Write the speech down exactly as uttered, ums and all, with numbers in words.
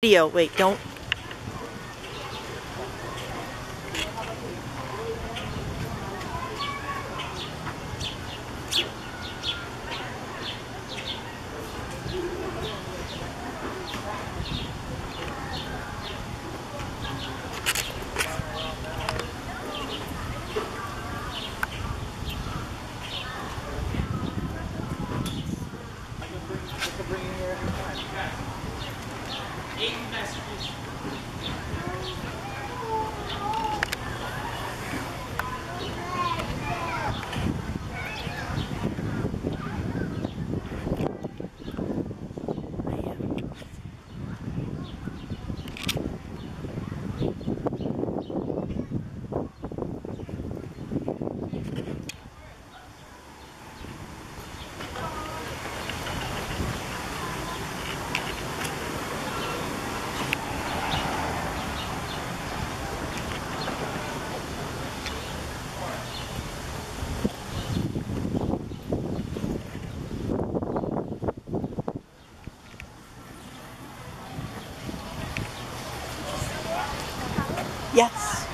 Video, wait, don't. Eight messages. Yes.